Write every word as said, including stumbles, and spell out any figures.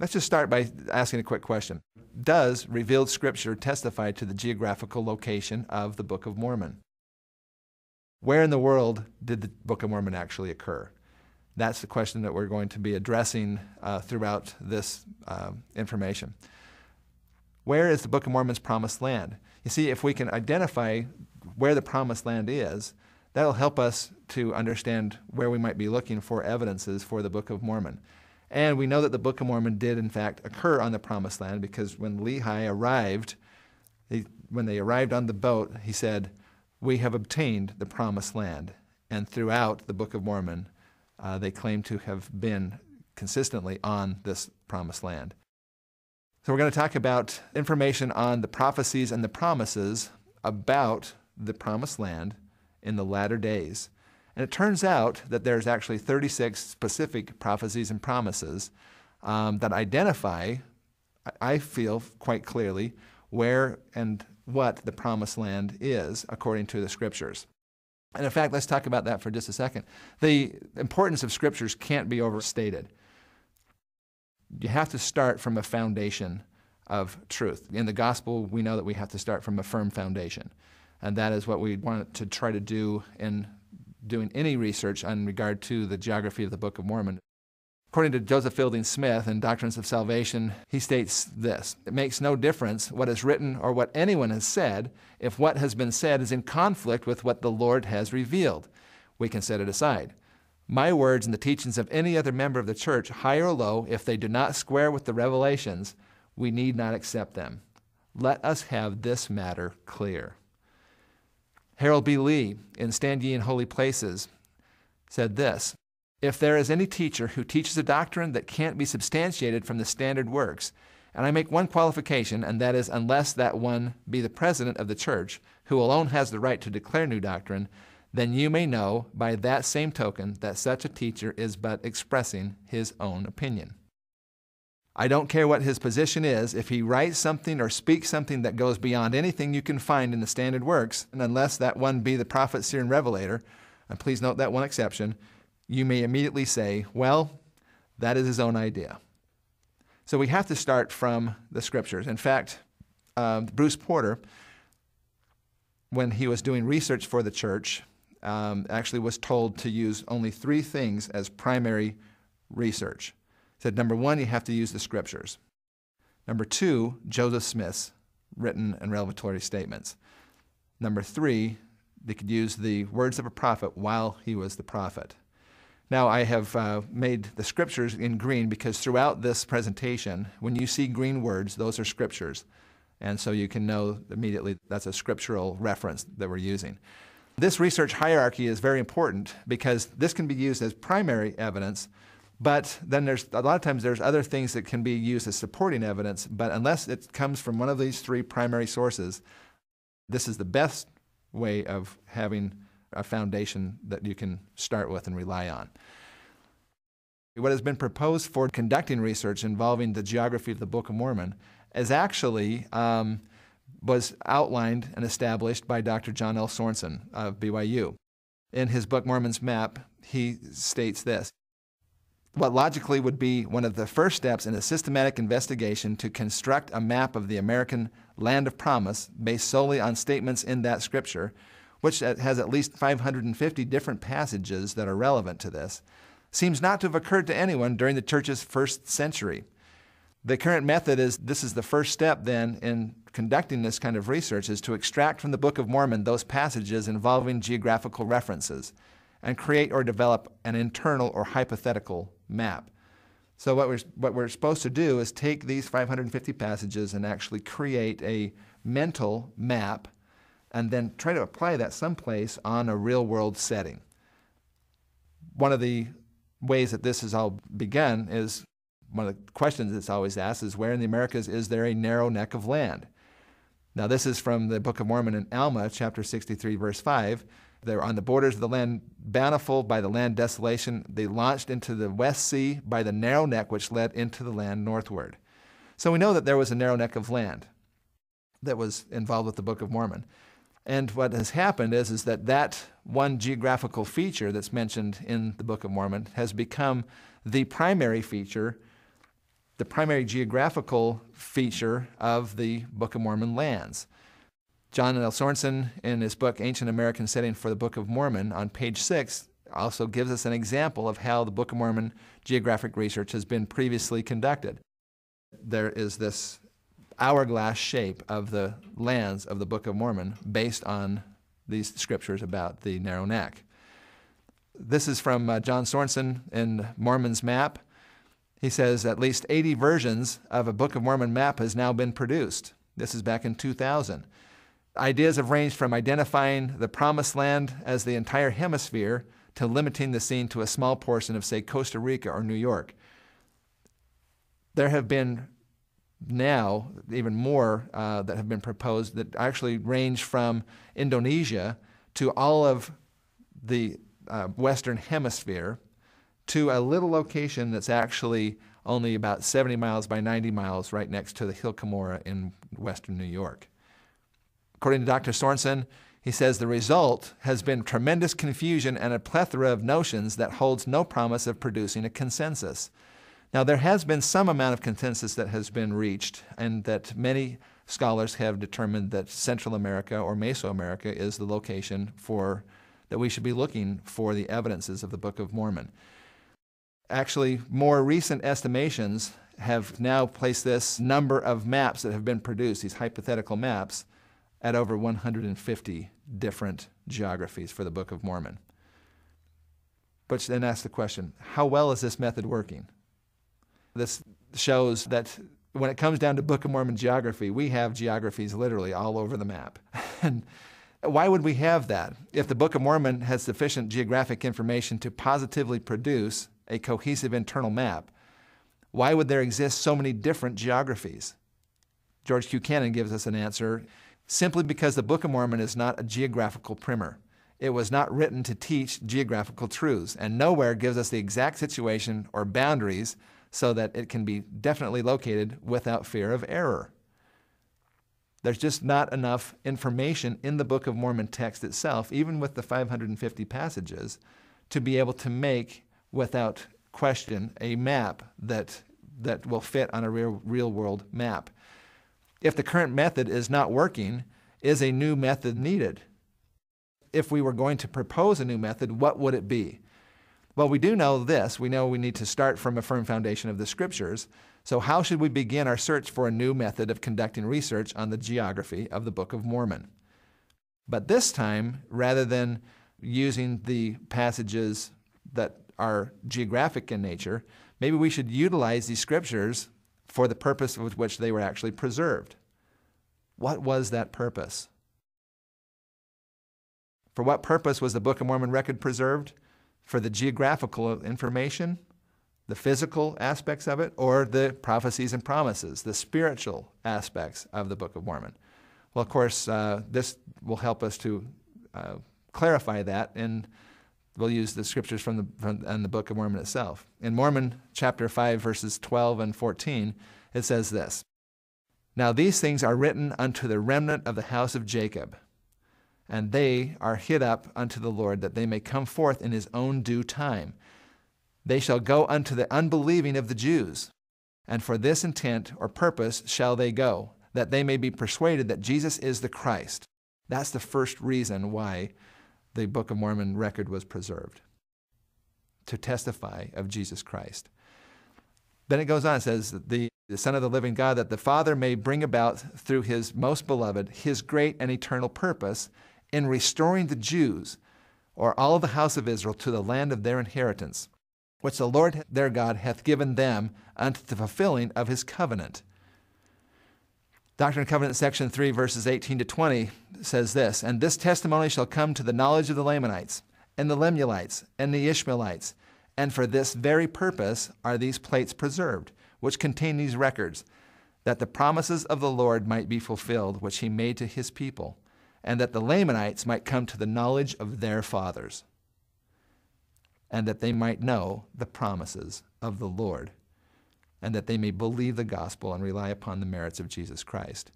Let's just start by asking a quick question. Does revealed scripture testify to the geographical location of the Book of Mormon? Where in the world did the Book of Mormon actually occur? That's the question that we're going to be addressing uh, throughout this uh, information. Where is the Book of Mormon's Promised Land? You see, if we can identify where the Promised Land is, that'll help us to understand where we might be looking for evidences for the Book of Mormon. And we know that the Book of Mormon did, in fact, occur on the Promised Land, because when Lehi arrived, they, when they arrived on the boat, he said, "We have obtained the Promised Land." And throughout the Book of Mormon, uh, they claim to have been consistently on this Promised Land. So we're going to talk about information on the prophecies and the promises about the Promised Land in the latter days. And it turns out that there's actually thirty-six specific prophecies and promises um, that identify, I feel quite clearly, where and what the Promised Land is according to the Scriptures. And in fact, let's talk about that for just a second. The importance of Scriptures can't be overstated. You have to start from a foundation of truth. In the Gospel, we know that we have to start from a firm foundation. And that is what we want to try to do in doing any research in regard to the geography of the Book of Mormon. According to Joseph Fielding Smith in Doctrines of Salvation, he states this: "It makes no difference what is written or what anyone has said if what has been said is in conflict with what the Lord has revealed. We can set it aside. My words and the teachings of any other member of the church, high or low, if they do not square with the revelations, we need not accept them. Let us have this matter clear." Harold B. Lee, in Stand Ye in Holy Places, said this: "If there is any teacher who teaches a doctrine that can't be substantiated from the standard works, and I make one qualification, and that is unless that one be the president of the church, who alone has the right to declare new doctrine, then you may know by that same token that such a teacher is but expressing his own opinion. I don't care what his position is, if he writes something or speaks something that goes beyond anything you can find in the standard works, and unless that one be the prophet, seer, and revelator," and please note that one exception, "you may immediately say, well, that is his own idea." So we have to start from the Scriptures. In fact, um, Bruce Porter, when he was doing research for the church, um, actually was told to use only three things as primary research. Said, number one, you have to use the Scriptures. Number two, Joseph Smith's written and revelatory statements. Number three, they could use the words of a prophet while he was the prophet. Now, I have uh, made the Scriptures in green because throughout this presentation, when you see green words, those are Scriptures. And so you can know immediately that's a scriptural reference that we're using. This research hierarchy is very important because this can be used as primary evidence. But then there's a lot of times there's other things that can be used as supporting evidence, but unless it comes from one of these three primary sources, this is the best way of having a foundation that you can start with and rely on. What has been proposed for conducting research involving the geography of the Book of Mormon is actually um, was outlined and established by Doctor John L. Sorensen of B Y U. In his book, Mormon's Map, he states this: "What logically would be one of the first steps in a systematic investigation to construct a map of the American land of promise based solely on statements in that Scripture, which has at least five hundred fifty different passages that are relevant to this, seems not to have occurred to anyone during the church's first century. The current method is, this is the first step then in conducting this kind of research, is to extract from the Book of Mormon those passages involving geographical references and create or develop an internal or hypothetical map." So what we're, what we're supposed to do is take these five hundred fifty passages and actually create a mental map and then try to apply that someplace on a real-world setting. One of the ways that this has all begun is, one of the questions that's always asked is, where in the Americas is there a narrow neck of land? Now this is from the Book of Mormon in Alma, chapter sixty-three, verse five. "They were on the borders of the land bountiful by the land desolation. They launched into the west sea by the narrow neck which led into the land northward." So we know that there was a narrow neck of land that was involved with the Book of Mormon. And what has happened is, is that that one geographical feature that's mentioned in the Book of Mormon has become the primary feature the primary geographical feature of the Book of Mormon lands. John L. Sorensen, in his book Ancient American Setting for the Book of Mormon, on page six, also gives us an example of how the Book of Mormon geographic research has been previously conducted. There is this hourglass shape of the lands of the Book of Mormon based on these scriptures about the narrow neck. This is from uh, John Sorensen in Mormon's Map. He says, at least eighty versions of a Book of Mormon map has now been produced. This is back in two thousand. Ideas have ranged from identifying the Promised Land as the entire hemisphere to limiting the scene to a small portion of, say, Costa Rica or New York. There have been now even more uh, that have been proposed that actually range from Indonesia to all of the uh, Western Hemisphere to a little location that's actually only about seventy miles by ninety miles right next to the Hill Cumorah in Western New York. According to Doctor Sorensen, he says the result has been tremendous confusion and a plethora of notions that holds no promise of producing a consensus. Now, there has been some amount of consensus that has been reached, and that many scholars have determined that Central America or Mesoamerica is the location for that we should be looking for the evidences of the Book of Mormon. Actually, more recent estimations have now placed this number of maps that have been produced, these hypothetical maps, at over one hundred fifty different geographies for the Book of Mormon. But then ask the question, how well is this method working? This shows that when it comes down to Book of Mormon geography, we have geographies literally all over the map. And why would we have that if the Book of Mormon has sufficient geographic information to positively produce a cohesive internal map? Why would there exist so many different geographies? George Q. Cannon gives us an answer. Simply because the Book of Mormon is not a geographical primer. It was not written to teach geographical truths, and nowhere gives us the exact situation or boundaries so that it can be definitely located without fear of error. There's just not enough information in the Book of Mormon text itself, even with the five hundred fifty passages, to be able to make, without question, a map that, that will fit on a real, real world map. If the current method is not working, is a new method needed? If we were going to propose a new method, what would it be? Well, we do know this. We know we need to start from a firm foundation of the scriptures. So how should we begin our search for a new method of conducting research on the geography of the Book of Mormon? But this time, rather than using the passages that are geographic in nature, maybe we should utilize these scriptures for the purpose with which they were actually preserved. What was that purpose? For what purpose was the Book of Mormon record preserved? For the geographical information, the physical aspects of it, or the prophecies and promises, the spiritual aspects of the Book of Mormon? Well, of course, uh, this will help us to uh, clarify that, and we'll use the scriptures from the, from, and the Book of Mormon itself. In Mormon chapter five, verses twelve and fourteen, it says this, "Now these things are written unto the remnant of the house of Jacob, and they are hid up unto the Lord, that they may come forth in his own due time. They shall go unto the unbelieving of the Jews, and for this intent or purpose shall they go, that they may be persuaded that Jesus is the Christ." That's the first reason why the Book of Mormon record was preserved, to testify of Jesus Christ. Then it goes on, it says, the, the Son of the living God, that the Father may bring about through his most beloved his great and eternal purpose in restoring the Jews, or all the house of Israel, to the land of their inheritance, which the Lord their God hath given them unto the fulfilling of his covenant. Doctrine and Covenant, section three, verses eighteen to twenty says this, "And this testimony shall come to the knowledge of the Lamanites, and the Lemuelites, and the Ishmaelites, and for this very purpose are these plates preserved, which contain these records, that the promises of the Lord might be fulfilled, which he made to his people, and that the Lamanites might come to the knowledge of their fathers, and that they might know the promises of the Lord, and that they may believe the gospel and rely upon the merits of Jesus Christ."